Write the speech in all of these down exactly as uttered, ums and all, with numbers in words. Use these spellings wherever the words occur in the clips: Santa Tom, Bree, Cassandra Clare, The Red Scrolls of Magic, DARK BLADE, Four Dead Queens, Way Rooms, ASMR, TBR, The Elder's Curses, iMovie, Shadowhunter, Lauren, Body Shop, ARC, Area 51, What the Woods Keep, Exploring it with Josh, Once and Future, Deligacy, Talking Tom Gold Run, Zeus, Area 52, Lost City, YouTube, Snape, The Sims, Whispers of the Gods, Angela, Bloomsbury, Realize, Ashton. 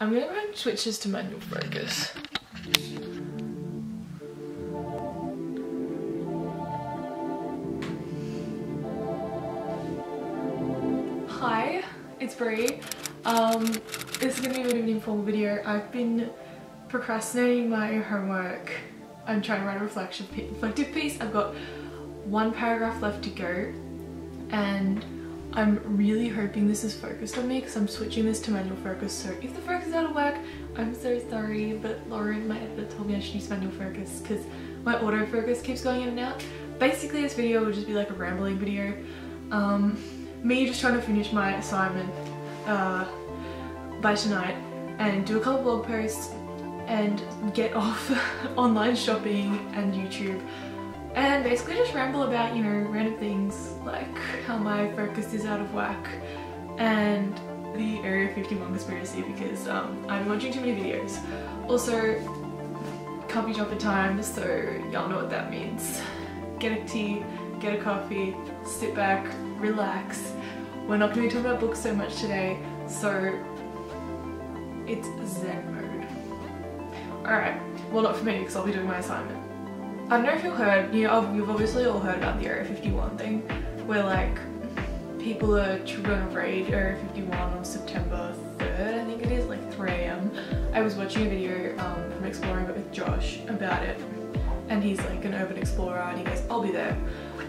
I'm gonna go and switch this to manual focus. Hi, it's Bree. Um, this is gonna be a bit of an informal video. I've been procrastinating my homework. I'm trying to write a reflection, reflective piece. I've got one paragraph left to go, and I'm really hoping this is focused on me because I'm switching this to manual focus. So if the focus is out of whack, I'm so sorry, but Lauren, my editor, told me I should use manual focus because my autofocus keeps going in and out. Basically, this video will just be like a rambling video. Um, me just trying to finish my assignment uh, by tonight and do a couple blog posts and get off online shopping and YouTube. And basically just ramble about, you know, random things like how my focus is out of whack and the Area fifty-one conspiracy because um, I'm watching too many videos. Also, coffee shop at time, so y'all know what that means. Get a tea, get a coffee, sit back, relax. We're not going to be talking about books so much today, so it's zen mode. Alright, well not for me because I'll be doing my assignment. I don't know if you've heard, you know, you've obviously all heard about the Area fifty-one thing where like people are trying to raid Area fifty-one on September third, I think it is, like three A M. I was watching a video um, from Exploring it with Josh about it, and he's like an urban explorer and he goes, I'll be there.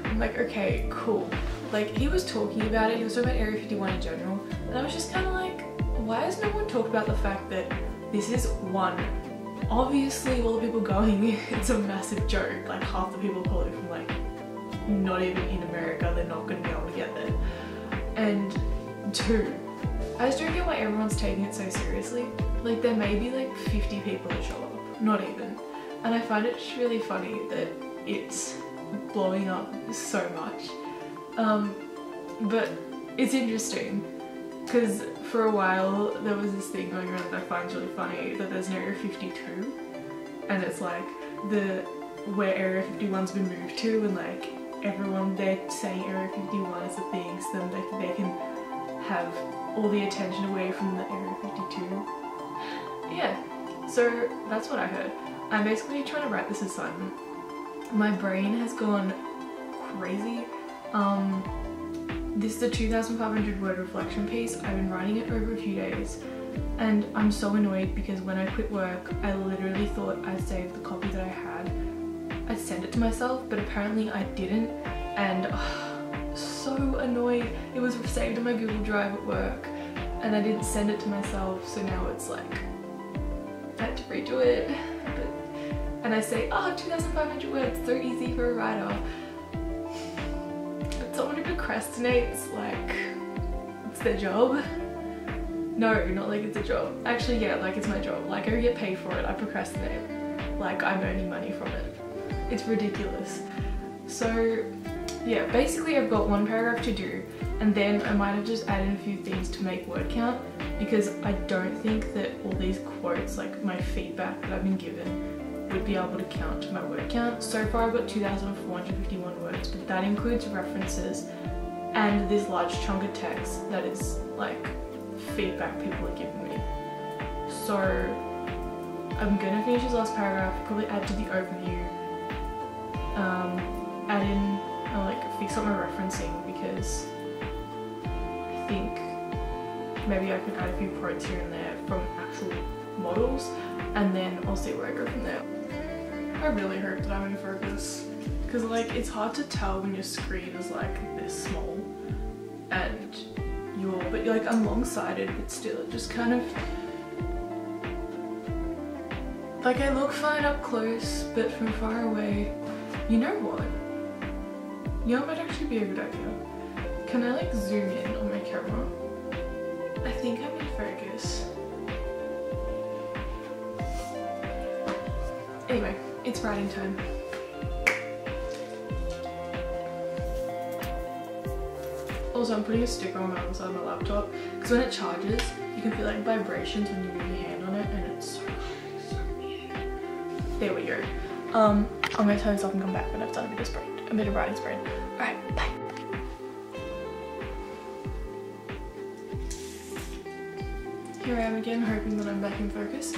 I'm like, okay, cool. Like he was talking about it, he was talking about Area fifty-one in general, and I was just kind of like, why has no one talked about the fact that this is one obviously all the people going, it's a massive joke, like half the people probably from like not even in America, they're not gonna be able to get there. And two, I just don't get why everyone's taking it so seriously. Like there may be like fifty people that show up, not even. And I find it just really funny that it's blowing up so much. Um, but it's interesting. Because for a while there was this thing going around that I find really funny, that there's an Area fifty-two, and it's like the where Area fifty-one's been moved to, and like everyone, they're saying Area fifty-one is the thing, so then like they can have all the attention away from the Area fifty-two. Yeah, so that's what I heard. I'm basically trying to write this assignment. My brain has gone crazy. Um, This is a two thousand five hundred word reflection piece. I've been writing it over a few days and I'm so annoyed because when I quit work, I literally thought I saved the copy that I had. I sent it to myself, but apparently I didn't, and oh, so annoyed. It was saved in my Google Drive at work and I didn't send it to myself, so now it's like, I had to redo it. But, and I say, oh, two thousand five hundred words, so easy for a writer. Someone who procrastinates, like it's their job. No, not like it's a job. Actually, yeah, like it's my job. Like I get paid for it, I procrastinate. Like I'm earning money from it. It's ridiculous. So yeah, basically I've got one paragraph to do and then I might have just added a few things to make word count because I don't think that all these quotes, like my feedback that I've been given, would be able to count to my word count. So far I've got two thousand four hundred fifty-one words, but that includes references and this large chunk of text that is like feedback people are giving me. So I'm gonna finish this last paragraph, probably add to the overview, um, add in, I'll like fix up my referencing because I think maybe I can add a few quotes here and there from actual models, and then I'll see where I go from there. I really hope that I'm in focus because like it's hard to tell when your screen is like this small and you're, but you're like I'm long-sighted but still it just kind of like I look fine up close but from far away, you know what? You know what might actually be a good idea? Can I like zoom in on my camera? I think I'm in focus. Anyway, it's writing time. Also, I'm putting a sticker on my arms on my laptop because when it charges, you can feel like vibrations when you move your hand on it, and it's so, so weird. There we go. Um, I'm gonna turn this off and come back when I've done a bit of sprint, a bit of writing sprint. All right, bye. here I am again, hoping that I'm back in focus.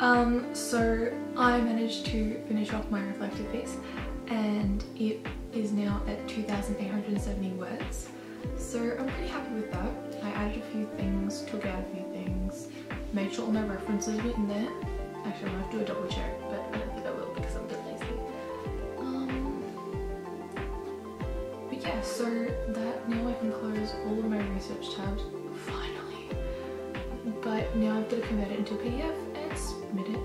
Um, so I managed to finish off my reflective piece and it is now at two thousand eight hundred seventy words. So I'm pretty happy with that. I added a few things, took out a few things, made sure all my references were in there. Actually, I'm gonna have to do a double check, but I don't think I will because I'm a bit lazy. Um, but yeah, so that now I can close all of my research tabs, finally. But now I've got to convert it into a P D F and submit it.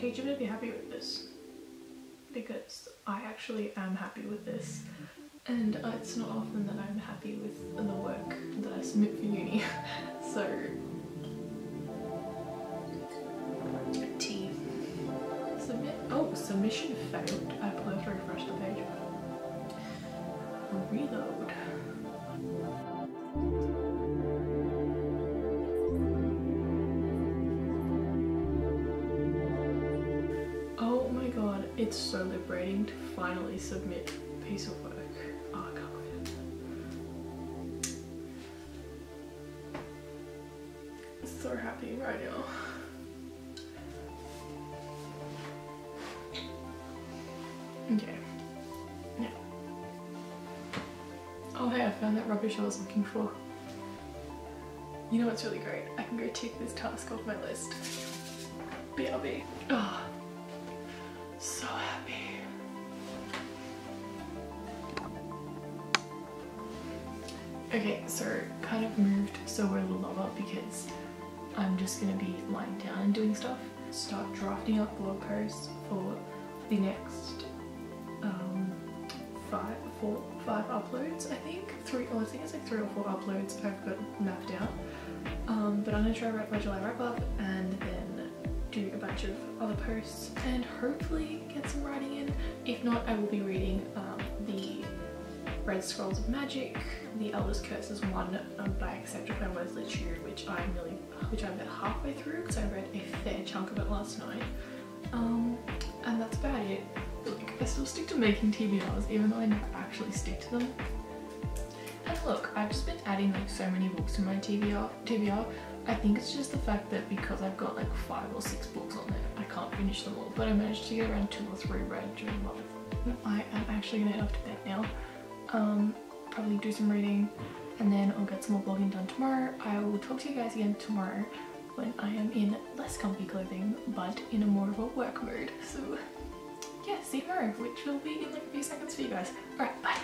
Teacher would be happy with this because I actually am happy with this, and it's not often that I'm happy with the work that I submit for uni. So T submit. Oh, submission failed. I pulled to refresh the page. Reload. It's so liberating to finally submit a piece of work. Oh, I can't wait. I'm so happy right now. Okay. Yeah. Oh hey, I found that rubbish I was looking for. You know what's really great? I can go tick this task off my list. B R B. Oh. So happy. Okay, so kind of moved so we're a little lower because I'm just gonna be lying down and doing stuff. Start drafting up blog posts for the next um, five, four, five uploads, I think. Three, or I think it's like three or four uploads I've got mapped out. Um, but I'm gonna try to write my July wrap up and then do a bunch of other posts and hopefully get some writing in. If not, I will be reading um, The Red Scrolls of Magic, The Elder's Curses one um, by Cassandra Clare and Wesley Chu, which I'm really, which I'm about halfway through because I read a fair chunk of it last night. Um, and that's about it. Like, I still stick to making T B Rs even though I never actually stick to them. And look, I've just been adding like so many books to my T B R. I think it's just the fact that because I've got like five or six books on there, I can't finish them all, but I managed to get around two or three read during the month. I am actually gonna head off to bed now, um, probably do some reading, and then I'll get some more vlogging done tomorrow. I will talk to you guys again tomorrow when I am in less comfy clothing, but in a more of a work mode. So yeah, see you tomorrow, which will be in like a few seconds for you guys. Alright, bye!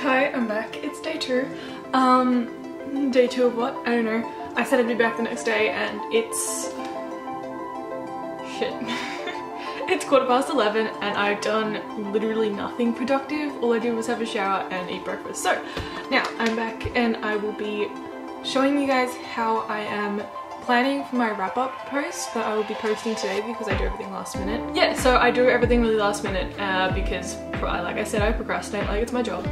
Hi, I'm back. It's day two. Um, Day two of what? I don't know. I said I'd be back the next day and it's... shit. It's quarter past eleven and I've done literally nothing productive. All I did was have a shower and eat breakfast. So now I'm back and I will be showing you guys how I am planning for my wrap-up post that I will be posting today because I do everything last minute. Yeah, so I do everything really last minute uh, because, like I said, I procrastinate like it's my job.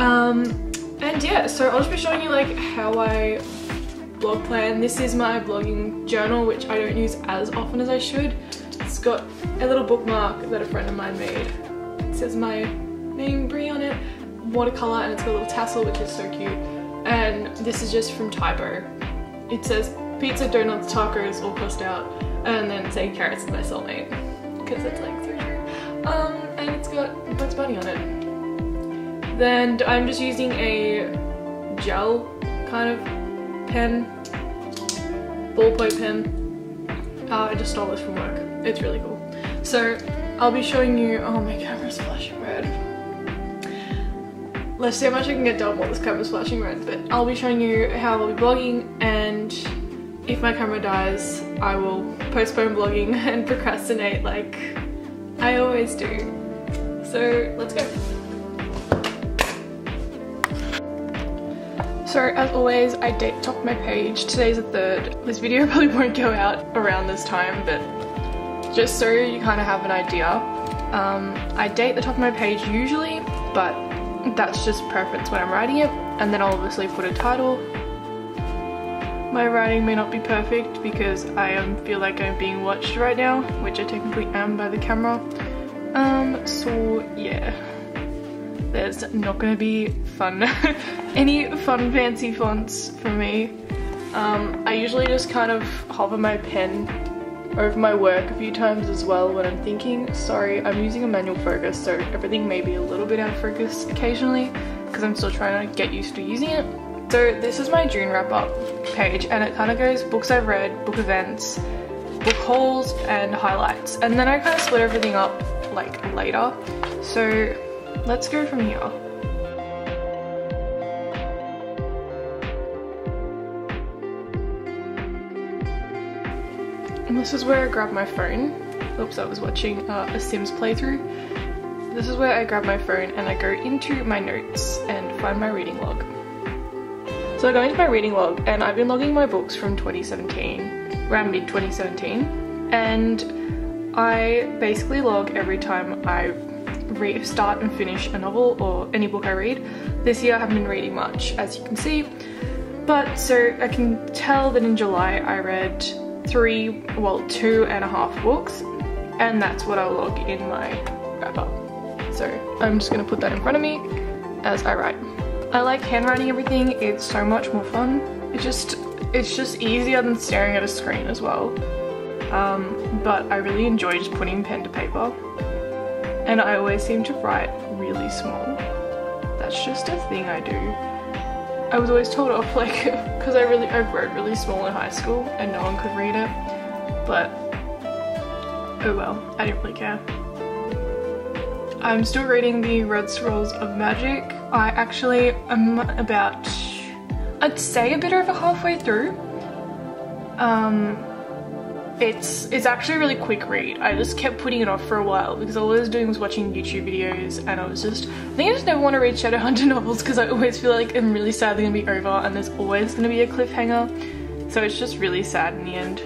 Um... And yeah, so I'll just be showing you like how I blog plan. This is my blogging journal, which I don't use as often as I should. It's got a little bookmark that a friend of mine made. It says my name, Bree, on it. Watercolor, and it's got a little tassel, which is so cute. And this is just from Typo. It says pizza, donuts, tacos, all crossed out, and then saying carrots is my soulmate because it's like so true. Um, and it's got Bugs Bunny on it. Then I'm just using a gel kind of pen, ballpoint pen. Uh, I just stole this from work. It's really cool. So I'll be showing you, oh my camera's flashing red. Let's see how much I can get done while this camera's flashing red, but I'll be showing you how I'll be vlogging, and if my camera dies, I will postpone vlogging and procrastinate like I always do. So let's go. So as always, I date top my page. Today's the third. This video probably won't go out around this time, but just so you kind of have an idea. Um, I date the top of my page usually, but that's just preference when I'm writing it, and then I'll obviously put a title. My writing may not be perfect because I um, feel like I'm being watched right now, which I technically am by the camera. Um, so yeah, there's not gonna be fun, any fun fancy fonts for me. Um, I usually just kind of hover my pen over my work a few times as well when I'm thinking. Sorry, I'm using a manual focus, so everything may be a little bit out of focus occasionally because I'm still trying to get used to using it. So this is my June wrap up page, and it kind of goes books I've read, book events, book hauls, and highlights. And then I kind of split everything up like later. So let's go from here. And this is where I grab my phone. Oops, I was watching uh, a Sims playthrough. This is where I grab my phone and I go into my notes and find my reading log. So I go into my reading log, and I've been logging my books from twenty seventeen, around mid twenty seventeen, and I basically log every time I re start and finish a novel or any book I read. This year I haven't been reading much, as you can see, but so I can tell that in July I read three, well, two and a half books, and that's what I'll log in my wrap up. So I'm just gonna put that in front of me as I write. I like handwriting everything, it's so much more fun. It just, it's just easier than staring at a screen as well. Um, but I really enjoy just putting pen to paper, and I always seem to write really small. That's just a thing I do. I was always told off, like, because I really, I wrote really small in high school and no one could read it, but oh well, I didn't really care. I'm still reading The Red Scrolls of Magic. I actually am about, I'd say a bit over halfway through. Um, it's, it's actually a really quick read. I just kept putting it off for a while because all I was doing was watching YouTube videos, and I was just, I think I just never want to read Shadowhunter novels because I always feel like I'm really sadly going to be over and there's always going to be a cliffhanger. So it's just really sad in the end.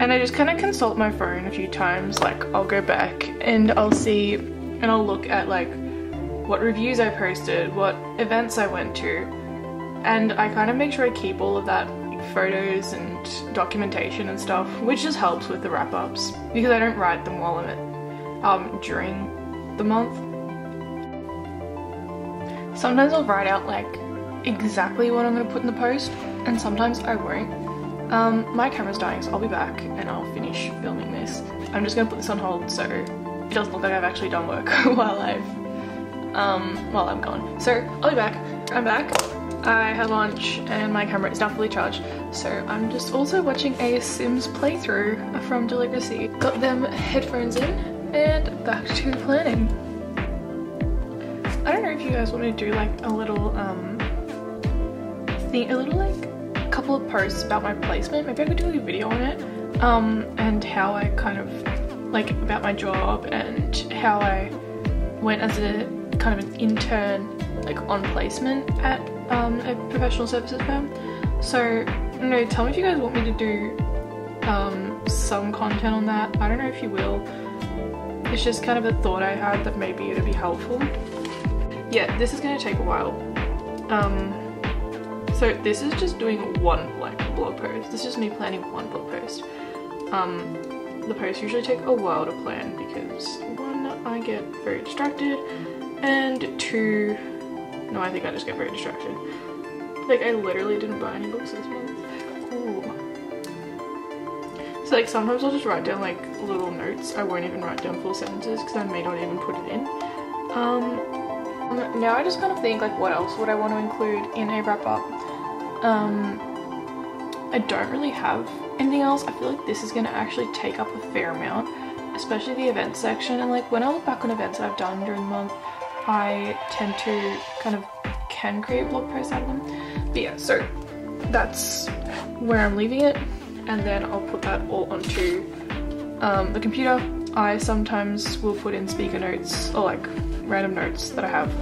And I just kind of consult my phone a few times, like I'll go back and I'll see and I'll look at like what reviews I posted, what events I went to, and I kind of make sure I keep all of that, photos and documentation and stuff, which just helps with the wrap-ups because I don't write them while I'm at um, during the month. Sometimes I'll write out like exactly what I'm going to put in the post, and sometimes I won't. Um, my camera's dying, so I'll be back and I'll finish filming this. I'm just going to put this on hold so it doesn't look like I've actually done work while I've um, while I'm gone. So I'll be back. I'm back. I had lunch and my camera is now fully charged, so I'm just also watching a Sims playthrough from Deligacy. Got them headphones in and back to planning. I don't know if you guys want to do like a little um thing, a little like couple of posts about my placement. Maybe I could do a video on it, um and how I kind of like about my job and how I went as a kind of an intern like on placement at um, a professional services firm. So no, tell me if you guys want me to do um, some content on that. I don't know if you will. It's just kind of a thought I had that maybe it'd be helpful. Yeah, this is gonna take a while. Um, so this is just doing one like blog post. This is just me planning one blog post. Um, the posts usually take a while to plan because one, I get very distracted, and two, no, I think I just get very distracted. Like, I literally didn't buy any books this month. Ooh. So, like, sometimes I'll just write down, like, little notes. I won't even write down full sentences because I may not even put it in. Um, now I just kind of think, like, what else would I want to include in a wrap-up? Um, I don't really have anything else. I feel like this is going to actually take up a fair amount, especially the events section. And, like, when I look back on events that I've done during the month, I tend to kind of can create blog posts out of them. But yeah, so that's where I'm leaving it, and then I'll put that all onto um, the computer. I sometimes will put in speaker notes or like random notes that I have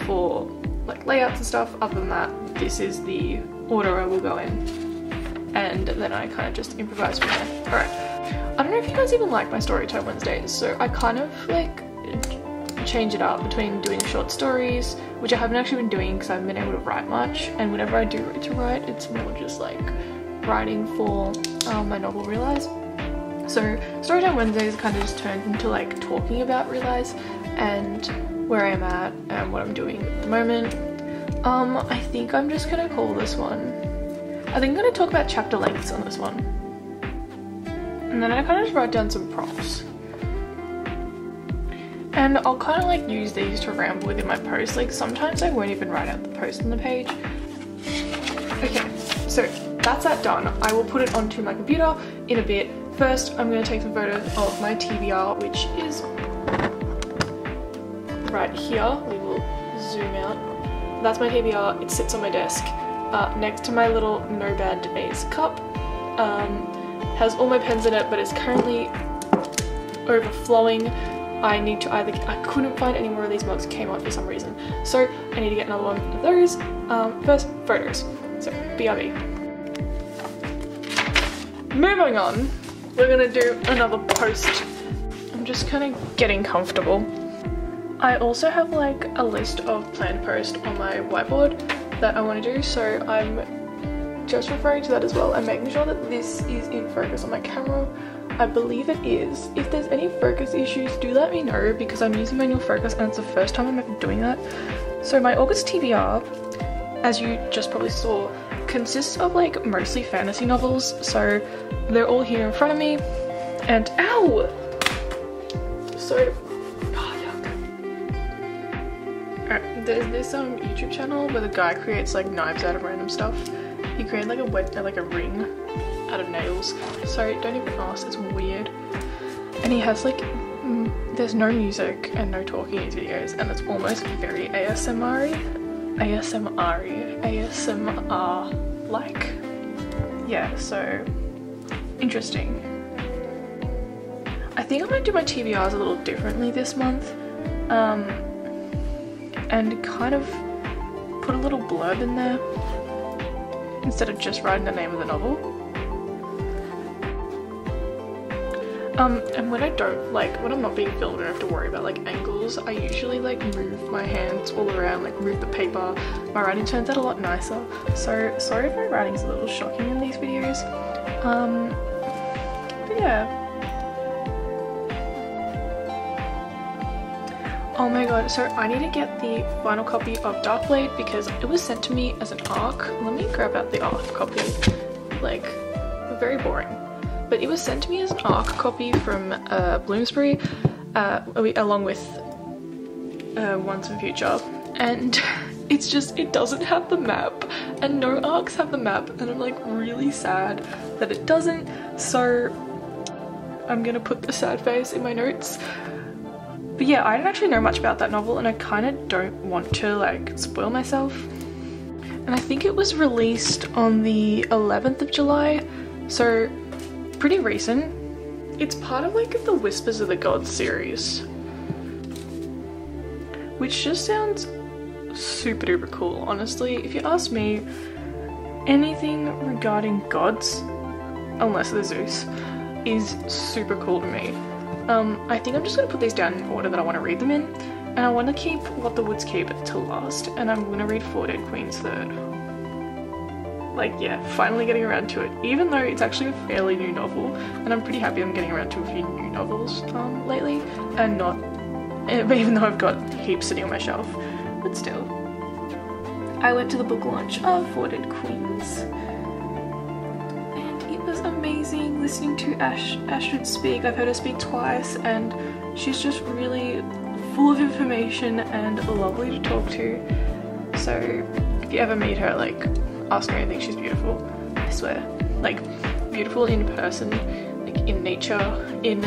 for like layouts and stuff. Other than that, this is the order I will go in, and then I kind of just improvise from there. All right. I don't know if you guys even like my story time Wednesdays, so I kind of like change it up between doing short stories, which I haven't actually been doing because I haven't been able to write much, and whenever I do to write, it's more just like writing for um, my novel Realize. So Storytime Wednesdays kind of just turned into like talking about Realize and where I'm at and what I'm doing at the moment. Um, I think I'm just gonna call this one, I think I'm gonna talk about chapter lengths on this one. And then I kind of just write down some prompts. And I'll kind of like use these to ramble within my post. Like sometimes I won't even write out the post on the page. Okay, so that's that done. I will put it onto my computer in a bit. First, I'm going to take some photos of my T B R, which is right here. We will zoom out. That's my T B R. It sits on my desk uh, next to my little No Bad Debates cup. Um, has all my pens in it, but it's currently overflowing. I need to either, I couldn't find any more of these mugs, came out for some reason. So I need to get another one of those. Um, first, photos. So, B R B. Moving on. We're gonna do another post. I'm just kind of getting comfortable. I also have like a list of planned posts on my whiteboard that I want to do, so I'm just referring to that as well and making sure that this is in focus on my camera. I believe it is. If there's any focus issues, do let me know because I'm using manual focus and it's the first time I'm ever doing that. So my August T B R, as you just probably saw, consists of like mostly fantasy novels, so they're all here in front of me. And ow! So, oh yuck. Alright, there's this um YouTube channel where the guy creates like knives out of random stuff. He created like a wet, like a ring out of nails. Sorry, don't even ask. It's weird. And he has like, mm, there's no music and no talking in his videos, and it's almost very A S M R-y. A S M R-y, A S M R like. Yeah, so interesting. I think I might do my T B Rs a little differently this month um, and kind of put a little blurb in there instead of just writing the name of the novel. Um, and when I don't, like, when I'm not being filmed, I don't have to worry about, like, angles. I usually, like, move my hands all around, like, move the paper. My writing turns out a lot nicer. So, sorry if my writing's a little shocking in these videos. Um, but yeah. Oh my god, so I need to get the final copy of Darkblade because it was sent to me as an A R C. Let me grab out the A R C copy. Like, very boring. But it was sent to me as an A R C copy from uh, Bloomsbury, uh, along with uh, Once and Future, and it's just, it doesn't have the map, and no A R Cs have the map, and I'm like really sad that it doesn't, so I'm gonna put the sad face in my notes. But yeah, I don't actually know much about that novel, and I kind of don't want to like spoil myself. And I think it was released on the eleventh of July, so pretty recent. It's part of like the Whispers of the Gods series, which just sounds super duper cool. Honestly, if you ask me, anything regarding gods, unless they're Zeus, is super cool to me. Um, I think I'm just gonna put these down in order that I want to read them in, and I want to keep What the Woods Keep to last, and I'm gonna read Four Dead Queens third. Like, yeah, finally getting around to it, even though it's actually a fairly new novel, and I'm pretty happy I'm getting around to a few new novels um, lately, and not, even though I've got heaps sitting on my shelf, but still. I went to the book launch of Four Dead Queens, and it was amazing listening to Ash, Ashton speak. I've heard her speak twice, and she's just really full of information and lovely to talk to, so if you ever meet her, like, ask her anything, she's beautiful, I swear. Like, beautiful in person, like in nature, in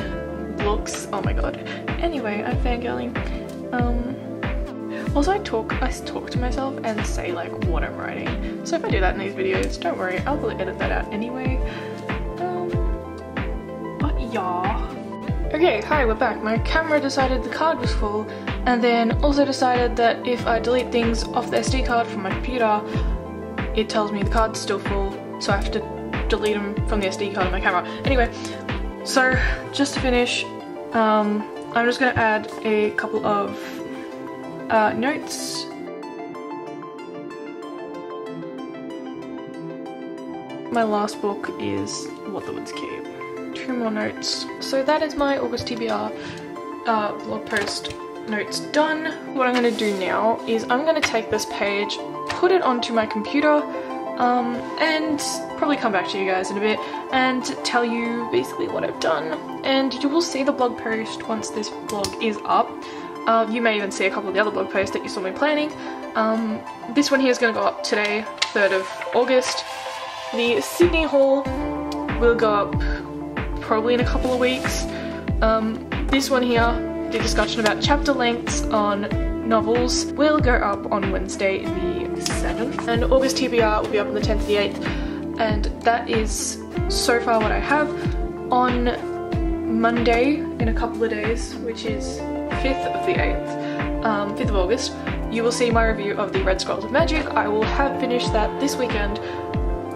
looks, oh my god. Anyway, I'm fangirling. Um, also I talk, I talk to myself and say like what I'm writing. So if I do that in these videos, don't worry, I'll probably edit that out anyway. Um, but yeah. Okay, hi, we're back. My camera decided the card was full, and then also decided that if I delete things off the S D card from my computer, it tells me the card's still full, so I have to delete them from the S D card of my camera. Anyway, So just to finish, um, I'm just going to add a couple of uh, notes. My last book is What the Woods Keep. Two more notes. So that is my August T B R uh, blog post notes done. What I'm going to do now is I'm going to take this page, put it onto my computer, um, and probably come back to you guys in a bit and tell you basically what I've done. And you will see the blog post once this blog is up. Uh, you may even see a couple of the other blog posts that you saw me planning. Um, this one here is going to go up today, third of August. The Sydney haul will go up probably in a couple of weeks. Um, this one here, the discussion about chapter lengths on novels, will go up on Wednesday the seventh. And August T B R will be up on the tenth to the eighth. And that is so far what I have. On Monday, in a couple of days, which is fifth of the eighth, um, fifth of August, you will see my review of The Red Scrolls of Magic. I will have finished that this weekend,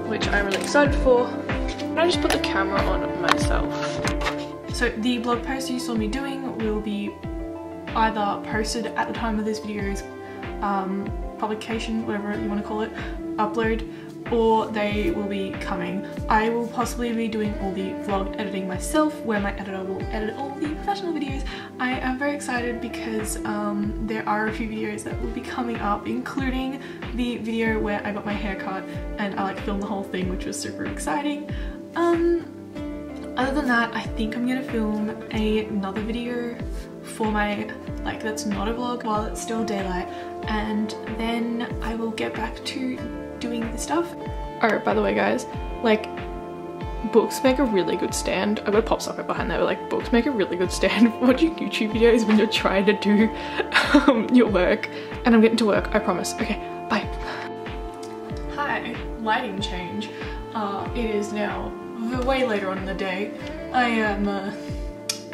which I'm really excited for. And I just put the camera on myself. So the blog post you saw me doing will be either posted at the time of this video's um, publication, whatever you want to call it, upload, or they will be coming. I will possibly be doing all the vlog editing myself, where my editor will edit all the professional videos. I am very excited because um, there are a few videos that will be coming up, including the video where I got my hair cut and I like filmed the whole thing, which was super exciting. Um, other than that, I think I'm gonna film a, another video for my, like, that's not a vlog, while it's still daylight, and then I will get back to doing this stuff. Oh, by the way guys, like, books make a really good stand. I've got a pop socket behind that, but like, books make a really good stand for watching YouTube videos when you're trying to do um, your work. And I'm getting to work, I promise. Okay, bye. Hi, lighting change. Uh, it is now way later on in the day. I am uh,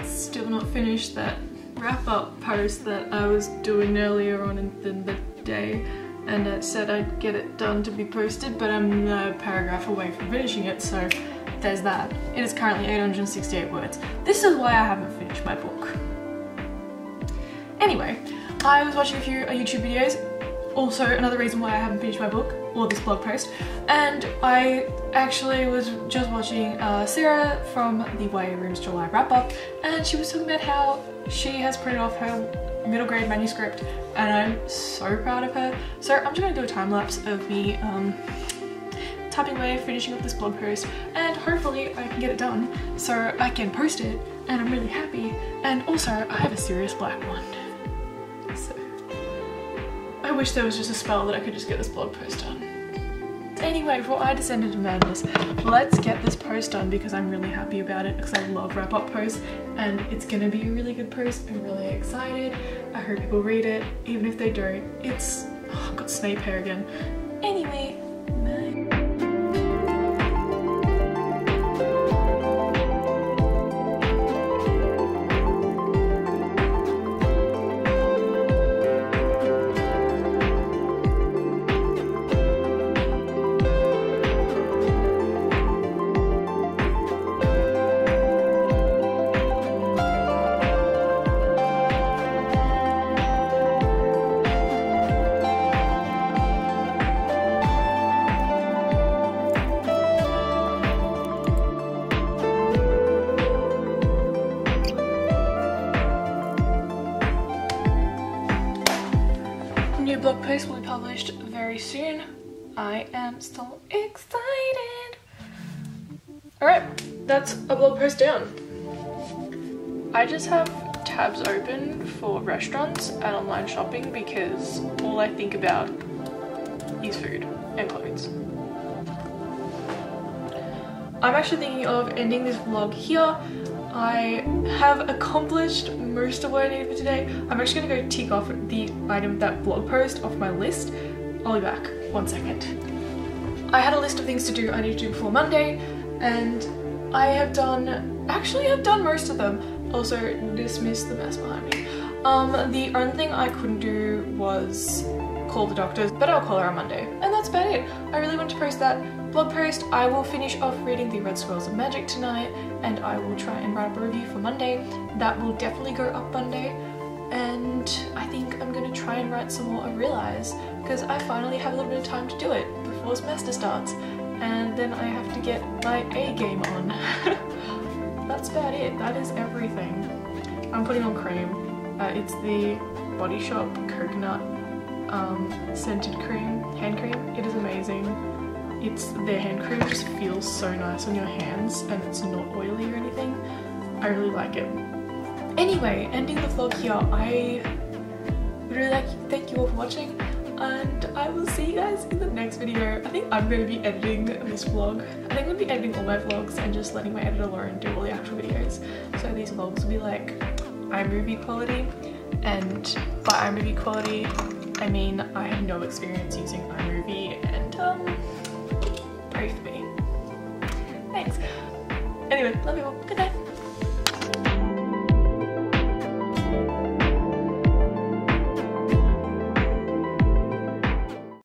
still not finished that wrap-up post that I was doing earlier on in the day. And I said I'd get it done to be posted, but I'm a paragraph away from finishing it, so there's that. It is currently eight hundred sixty-eight words. This is why I haven't finished my book. Anyway, I was watching a few YouTube videos, also another reason why I haven't finished my book, or this blog post, and I actually was just watching uh, Sarah from the Way Rooms July wrap-up, and she was talking about how she has printed off her middle grade manuscript, and I'm so proud of her. So I'm just gonna do a time lapse of me um, typing away, finishing up this blog post, and hopefully I can get it done so I can post it, and I'm really happy. And also I have a serious black one, so I wish there was just a spell that I could just get this blog post done. Anyway, before I descend into madness, let's get this post done because I'm really happy about it, because I love wrap-up posts, and it's gonna be a really good post. I'm really excited. I hope people read it, even if they don't. It's... oh, I've got Snape hair again. Anyway, bye. Blog post will be published very soon. I am so excited. Alright, that's a blog post down. I just have tabs open for restaurants and online shopping because all I think about is food and clothes. I'm actually thinking of ending this vlog here. I have accomplished most of what I needed for today. I'm actually gonna go tick off the item, that blog post, off my list. I'll be back, one second. I had a list of things to do I need to do before Monday, and I have done, actually I've done most of them. Also, dismiss the mess behind me. Um, the only thing I couldn't do was call the doctors, but I'll call her on Monday. And that's about it. I really want to post that blog post. I will finish off reading The Red Scrolls of Magic tonight, and I will try and write up a review for Monday. That will definitely go up Monday, and I think I'm going to try and write some more on Realize, because I finally have a little bit of time to do it before semester starts, and then I have to get my A game on. That's about it. That is everything. I'm putting on cream. Uh, it's the Body Shop coconut um, scented cream, hand cream. It is amazing. It's their hand cream just feels so nice on your hands, and it's not oily or anything. I really like it. Anyway, ending the vlog here. I would really like you, thank you all for watching, and I will see you guys in the next video. I think I'm going to be editing this vlog. I think I'm going to be editing all my vlogs and just letting my editor Lauren do all the actual videos. So these vlogs will be like iMovie quality, and by iMovie quality I mean I have no experience using iMovie and um, brief me. Thanks. Anyway, love you all. Good night.